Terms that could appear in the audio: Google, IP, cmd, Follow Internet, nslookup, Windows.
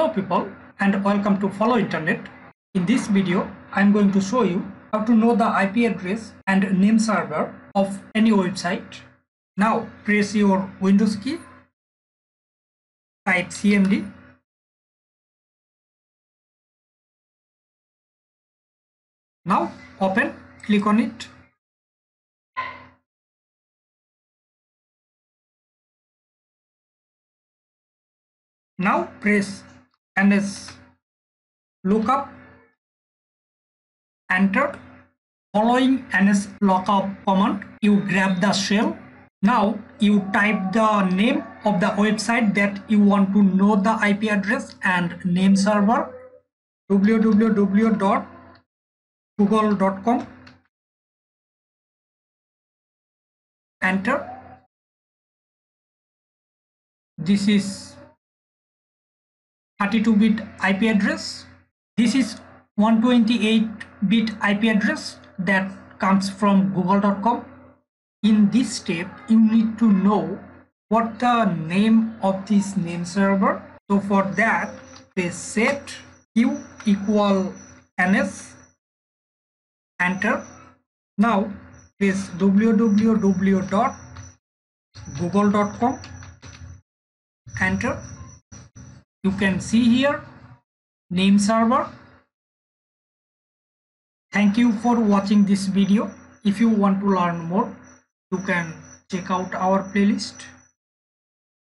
Hello people, and welcome to Follow Internet. In this video I am going to show you how to know the IP address and name server of any website. Now press your Windows key, type cmd, now open, click on it. Now press nslookup, enter. Following nslookup command, you grab the shell. Now you type the name of the website that you want to know the IP address and name server, www.google.com, enter. This is 32-bit IP address. This is 128-bit IP address that comes from google.com. In this step, you need to know what the name of this name server. So for that, press set q equal ns, enter. Now press www.google.com, enter. You can see here name server. Thank you for watching this video. If you want to learn more, you can check out our playlist.